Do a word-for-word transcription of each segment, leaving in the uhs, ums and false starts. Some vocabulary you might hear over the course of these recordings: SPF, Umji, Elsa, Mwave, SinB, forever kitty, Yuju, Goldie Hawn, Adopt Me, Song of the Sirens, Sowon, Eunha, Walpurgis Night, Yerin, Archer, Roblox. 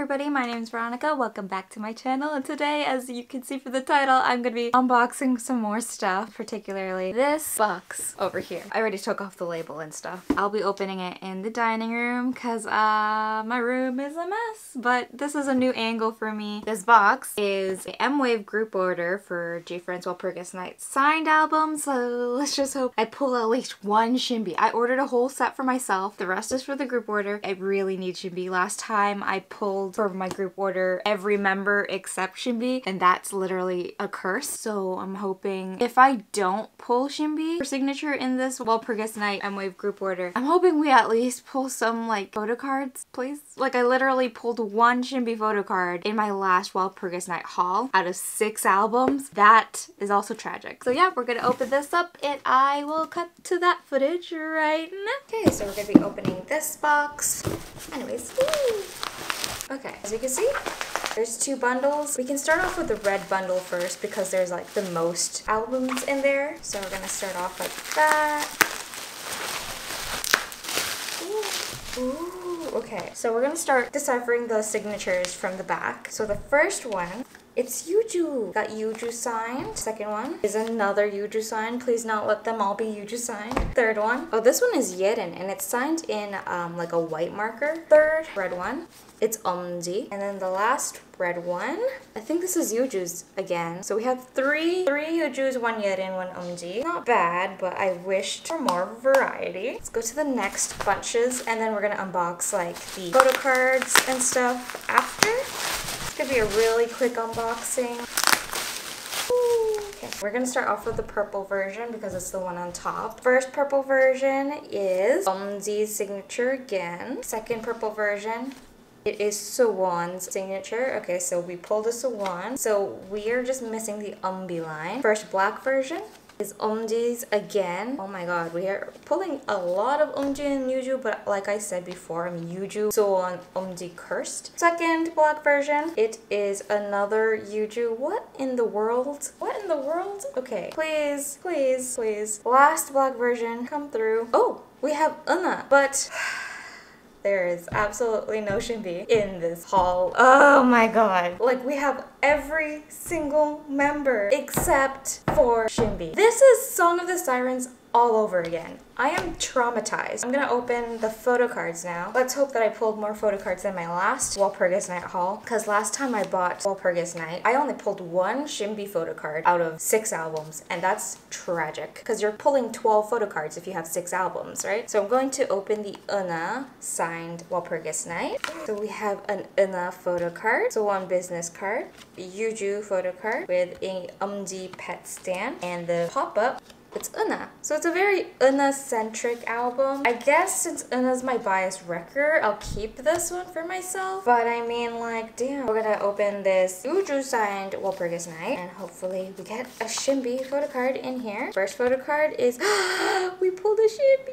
everybody, my name is Veronica, welcome back to my channel, and today, as you can see from the title, I'm gonna be unboxing some more stuff, particularly this box over here. I already took off the label and stuff. I'll be opening it in the dining room because uh, my room is a mess, but this is a new angle for me. This box is a Mwave group order for GFriend's Walpurgis Night signed album, so let's just hope I pull at least one SinB. I ordered a whole set for myself, the rest is for the group order. I really need SinB. Last time I pulled for my group order every member except SinB, and that's literally a curse. So I'm hoping if I don't pull SinB for signature in this Walpurgis Night Mwave group order, I'm hoping we at least pull some like photo cards, please. Like I literally pulled one SinB photo card in my last Walpurgis Night haul out of six albums. That is also tragic. So yeah, we're gonna open this up and I will cut to that footage right now. Okay, so we're gonna be opening this box. Anyways, woo. Okay, as you can see, there's two bundles. We can start off with the red bundle first because there's like the most albums in there. So we're gonna start off like that. Ooh. Ooh. Okay, so we're gonna start deciphering the signatures from the back. So the first one, it's Yuju. Got Yuju signed. Second one is another Yuju signed. Please not let them all be Yuju signed. Third one, oh, this one is Yerin, and it's signed in um, like a white marker. Third red one, it's Umji. And then the last red one, I think this is Yuju's again. So we have three, three Yuju's, one Yerin, one Umji. Not bad, but I wished for more variety. Let's go to the next bunches, and then we're gonna unbox like the photo cards and stuff after. Could be a really quick unboxing. Ooh. Okay, we're gonna start off with the purple version because it's the one on top. First purple version is Umji's signature again. Second purple version, it is Sowon's signature. Okay, so we pulled a Sowon. So we are just missing the Umbi line. First black version is Umji's again. Oh my god, we are pulling a lot of Umji and Yuju, but like I said before, I'm Yuju, Sowon, Umji cursed. Second black version, it is another Yuju. What in the world? What in the world? Okay, please, please, please. Last black version, come through. Oh, we have Eunha, but there is absolutely no SinB in this haul. Oh my god. Like we have every single member except for SinB. This is Song of the Sirens all over again. I am traumatized. I'm gonna open the photo cards now. Let's hope that I pulled more photo cards than my last Walpurgis Night haul, because last time I bought Walpurgis Night, I only pulled one SinB photo card out of six albums, and that's tragic, because you're pulling twelve photo cards if you have six albums, right? So I'm going to open the Eunha signed Walpurgis Night. So we have an Eunha photo card, so one business card, a Yuju photo card with a Umji pet stand, and the pop-up, it's Eunha. So it's a very Eunha-centric album. I guess since Eunha's my biased record, I'll keep this one for myself. But I mean, like, damn. We're gonna open this Yuju signed Walpurgis Night, and hopefully we get a SinB photo card in here. First photo card is we pulled a SinB!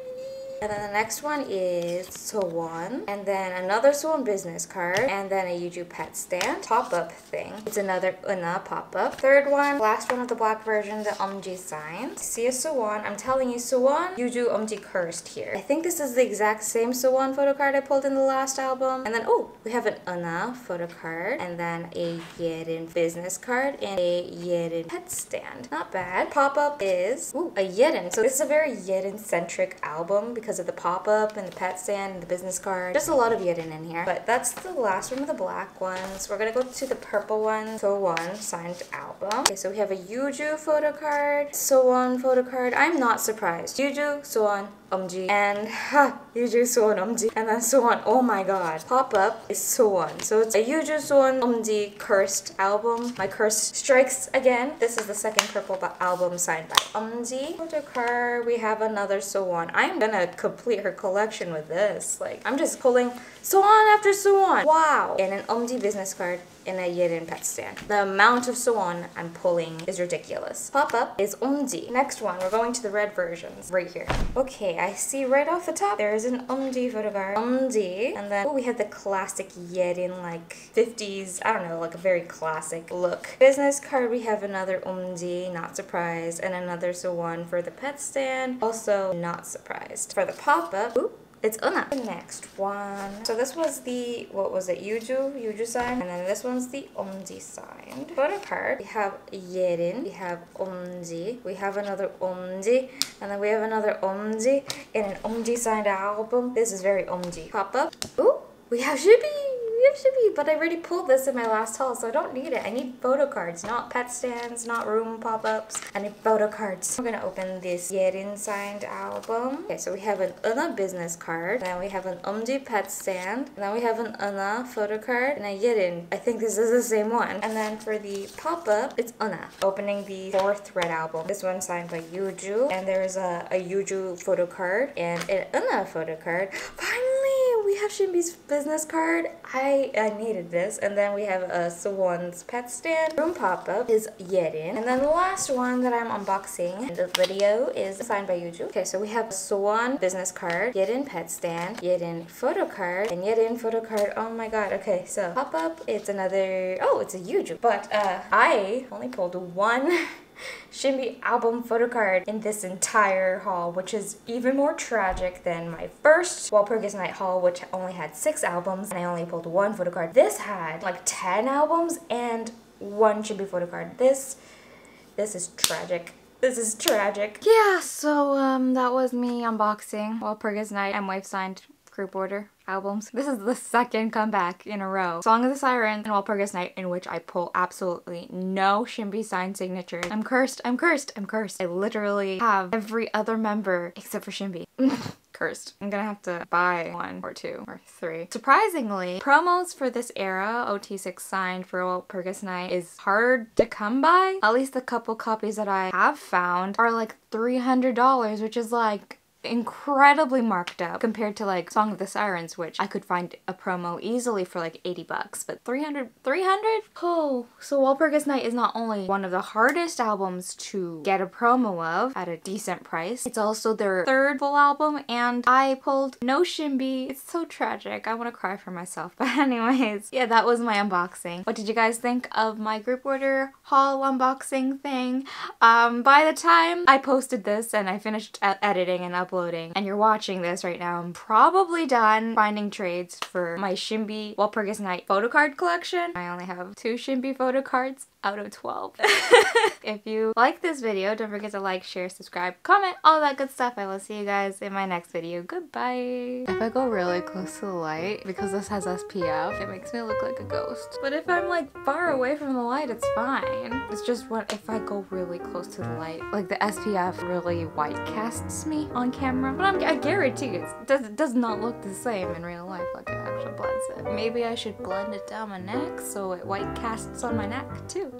And then the next one is Sowon, and then another Sowon business card, and then a Yuju pet stand pop-up thing. It's another Eunha pop-up. Third one, last one of the black version, the Umji sign. See a Sowon. I'm telling you, Sowon, Yuju, Umji cursed here. I think this is the exact same Sowon photo card I pulled in the last album. And then, oh, we have an Eunha photo card, and then a Yerin business card, and a Yerin pet stand. Not bad. Pop-up is, ooh, a Yerin. So this is a very Yerin-centric album because Because of the pop-up and the pet stand and the business card. Just a lot of Yerin in here. But that's the last one of the black ones. We're gonna go to the purple one. Sowon signed album. Okay, so we have a Yuju photo card, Sowon photo card. I'm not surprised. Yuju, Sowon, Umji, and ha, Yuju, Sowon, Umji, and then Sowon. Oh my god. Pop-up is Sowon. So it's a Yuju, Sowon, Umji cursed album. My curse strikes again. This is the second purple album signed by Umji. Photo card, we have another Sowon. I'm gonna complete her collection with this. Like, I'm just pulling Sowon after Sowon. Wow. And an Umji business card in a Yerin pet stand. The amount of Sowon I'm pulling is ridiculous. Pop-up is Umji. Next one, we're going to the red versions right here. Okay, I see right off the top there is an Umji photo card. Umji, and then oh, we have the classic Yerin like fifties, I don't know, like a very classic look. Business card, we have another Umji, not surprised, and another Sowon for the pet stand, also not surprised. For the pop-up, oop, It's Eunha. The next one. So this was the, what was it, Yuju, Yuju sign. And then this one's the Umji sign. Going apart, we have Yerin, we have Umji, we have another Umji, and then we have another Umji in an Umji signed album. This is very Umji. Pop up. Ooh, we have Shibi. Should be, but I already pulled this in my last haul, so I don't need it. I need photo cards, not pet stands, not room pop-ups. I need photo cards. I'm gonna open this Yerin signed album. Okay, so we have an Eunha business card, then we have an Umji pet stand, and then we have an Eunha photo card, and a Yerin. I think this is the same one. And then for the pop-up, it's Eunha. Opening the fourth red album. This one signed by Yuju, and there is a, a Yuju photo card and an Eunha photo card. Finally! We have SinB's business card. I, I needed this. And then we have a Sowon's pet stand. Room pop-up is Yerin. And then the last one that I'm unboxing in the video is signed by Yuju. Okay, so we have Sowon business card, Yerin pet stand, Yerin photo card, and Yerin photo card. Oh my god. Okay, so pop-up, it's another... Oh, it's a Yuju. But uh, I only pulled one... SinB album photo card in this entire haul, which is even more tragic than my first Walpurgis Night haul, which only had six albums and I only pulled one photo card. This had like ten albums and one SinB photo card. This, this is tragic. This is tragic. Yeah, so um, that was me unboxing Walpurgis Night and Mwave signed group order albums. This is the second comeback in a row. Song of the Sirens and Walpurgis Night, in which I pull absolutely no SinB signed signatures. I'm cursed, I'm cursed, I'm cursed. I literally have every other member except for SinB. Cursed. I'm gonna have to buy one or two or three. Surprisingly, promos for this era, O T six signed for Walpurgis Night, is hard to come by. At least the couple copies that I have found are like three hundred dollars, which is like incredibly marked up compared to like Song of the Sirens, which I could find a promo easily for like eighty bucks, but three hundred, three hundred? Oh, so Walpurgis Night is not only one of the hardest albums to get a promo of at a decent price, it's also their third full album, and I pulled no SinB. It's so tragic. I want to cry for myself. But anyways, yeah, that was my unboxing. What did you guys think of my group order haul unboxing thing? Um, by the time I posted this and I finished editing and uploading and you're watching this right now, I'm probably done finding trades for my SinB Walpurgis Night photo card collection. I only have two SinB photo cards out of twelve. If you like this video, don't forget to like, share, subscribe, comment, all that good stuff. I will see you guys in my next video. Goodbye. If I go really close to the light, because this has S P F, it makes me look like a ghost. But if I'm like far away from the light, it's fine. It's just what if I go really close to the light, like the S P F really white casts me on camera. But I'm, I guarantee it does, does not look the same in real life like it actually blends it. Maybe I should blend it down my neck so it white casts on my neck too.